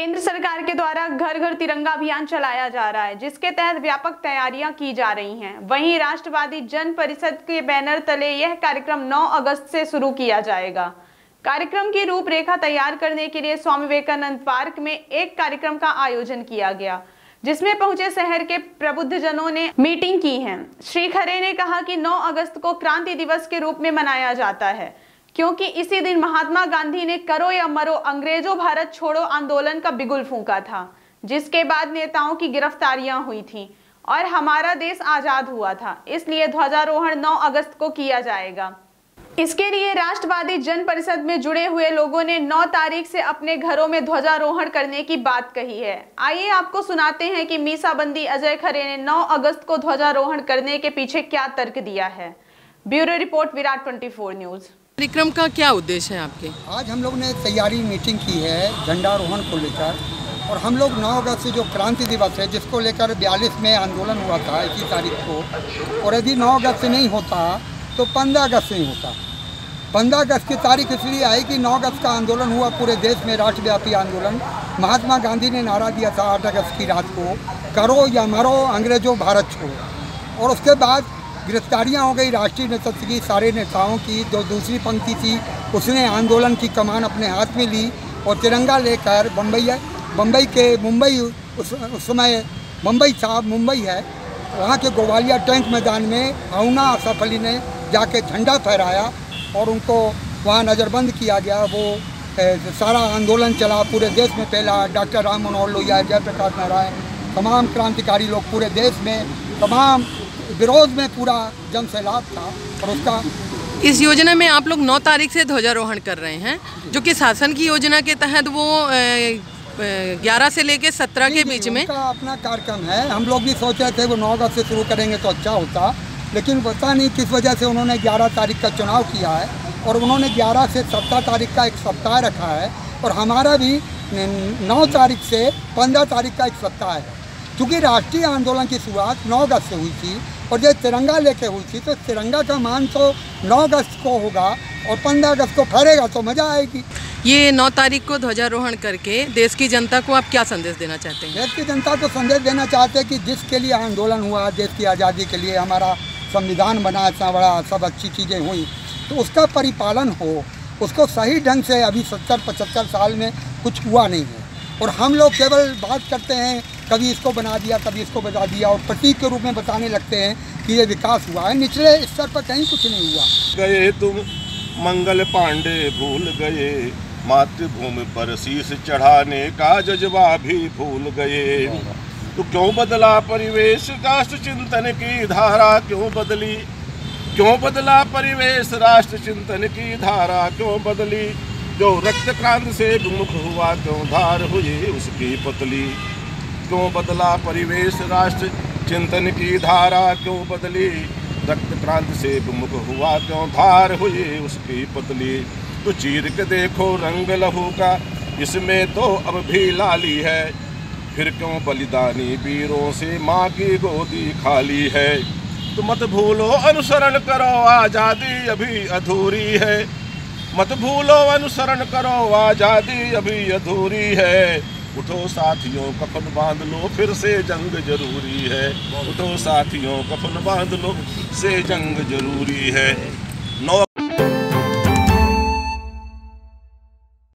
केंद्र सरकार के द्वारा घर घर तिरंगा अभियान चलाया जा रहा है, जिसके तहत व्यापक तैयारियां की जा रही हैं। वहीं राष्ट्रवादी जन परिषद के बैनर तले यह कार्यक्रम 9 अगस्त से शुरू किया जाएगा। कार्यक्रम की रूपरेखा तैयार करने के लिए स्वामी विवेकानंद पार्क में एक कार्यक्रम का आयोजन किया गया, जिसमें पहुंचे शहर के प्रबुद्धजनों ने मीटिंग की है। श्री खरे ने कहा कि 9 अगस्त को क्रांति दिवस के रूप में मनाया जाता है, क्योंकि इसी दिन महात्मा गांधी ने करो या मरो अंग्रेजों भारत छोड़ो आंदोलन का बिगुल फूंका था, जिसके बाद नेताओं की गिरफ्तारियां हुई थीं और हमारा देश आजाद हुआ था। इसलिए ध्वजारोहण 9 अगस्त को किया जाएगा। इसके लिए राष्ट्रवादी जन परिषद में जुड़े हुए लोगों ने 9 तारीख से अपने घरों में ध्वजारोहण करने की बात कही है। आइए आपको सुनाते हैं कि मीसाबंदी अजय खरे ने 9 अगस्त को ध्वजारोहण करने के पीछे क्या तर्क दिया है। Bureau report Virat 24 news. कार्यक्रम का क्या उद्देश्य है आपके? आज हम लोग ने तैयारी मीटिंग की है झंडारोहण को लेकर, और हम लोग 9 अगस्त से जो क्रांति दिवस है, जिसको लेकर 42 में आंदोलन हुआ था 21 तारीख को, और यदि 9 अगस्त से नहीं होता तो 15 अगस्त से ही होता। 15 अगस्त की तारीख इसलिए आई कि 9 अगस्त का आंदोलन हुआ पूरे देश में, राष्ट्रव्यापी आंदोलन। महात्मा गांधी ने नारा दिया था 8 अगस्त की रात को, करो या मरो अंग्रेजों भारत छोड़ो। और उसके बाद गिरफ्तारियां हो गई राष्ट्रीय नेतृत्व की, सारे नेताओं की। जो दूसरी पंक्ति थी उसने आंदोलन की कमान अपने हाथ में ली और तिरंगा लेकर मुंबई है वहाँ के गोवालिया टैंक मैदान में अरुणा आसफ अली ने जाके झंडा फहराया और उनको वहाँ नज़रबंद किया गया। वो सारा आंदोलन चला, पूरे देश में फैला। डॉक्टर राम मनोहर लोहिया, जयप्रकाश नारायण, तमाम क्रांतिकारी लोग पूरे देश में, तमाम विरोध में पूरा जन सैलाब था। और उसका इस योजना में आप लोग 9 तारीख से ध्वजारोहण कर रहे हैं, जो कि शासन की योजना के तहत वो 11 से लेकर 17 के बीच में अपना कार्यक्रम है। हम लोग भी सोच रहे थे वो 9 अगस्त से शुरू करेंगे तो अच्छा होता, लेकिन पता नहीं किस वजह से उन्होंने 11 तारीख का चुनाव किया है, और उन्होंने 11 से 17 तारीख का एक सप्ताह रखा है, और हमारा भी 9 तारीख से 15 तारीख का एक सप्ताह है। क्योंकि राष्ट्रीय आंदोलन की शुरुआत 9 अगस्त से हुई थी और ये तिरंगा लेके हुई थी, तो तिरंगा का मान तो 9 अगस्त को होगा और 15 अगस्त को फहरेगा तो मज़ा आएगी। ये 9 तारीख को ध्वजारोहण करके देश की जनता को आप क्या संदेश देना चाहते हैं? देश की जनता को संदेश देना चाहते हैं कि जिसके लिए आंदोलन हुआ, देश की आज़ादी के लिए हमारा संविधान बना, इतना बड़ा, सब अच्छी चीज़ें हुई, तो उसका परिपालन हो, उसको सही ढंग से। अभी 70-75 साल में कुछ हुआ नहीं है, और हम लोग केवल बात करते हैं, कभी इसको बना दिया, कभी इसको बता दिया, और प्रतीक के रूप में बताने लगते हैं कि ये विकास हुआ है। निचले स्तर पर कहीं कुछ नहीं हुआ। गए तुम मंगल पांडे भूल गए, मातृभूमि पर शीश चढ़ाने का जज्बा भी भूल गए। तो क्यों बदला परिवेश, राष्ट्र चिंतन की धारा क्यों बदली? क्यों बदला परिवेश, राष्ट्र चिंतन की धारा क्यों बदली? जो रक्त क्रांति से विमुख हुआ क्यों धार हुई उसकी पतली? क्यों बदला परिवेश, राष्ट्र चिंतन की धारा क्यों बदली? रक्त क्रांति से विमुख हुआ क्यों धार हुई उसकी पतली? तो चीर के देखो रंग लहू का, इसमें तो अब भी लाली है। फिर क्यों बलिदानी वीरों से माँ की गोदी खाली है? तो मत भूलो अनुसरण करो, आज़ादी अभी अधूरी है। मत भूलो अनुसरण करो, आज़ादी अभी अधूरी है। उठो साथियों कफन बांध लो, फिर से जंग जरूरी है। उठो साथियों कफन बांध लो, से जंग जरूरी है। 9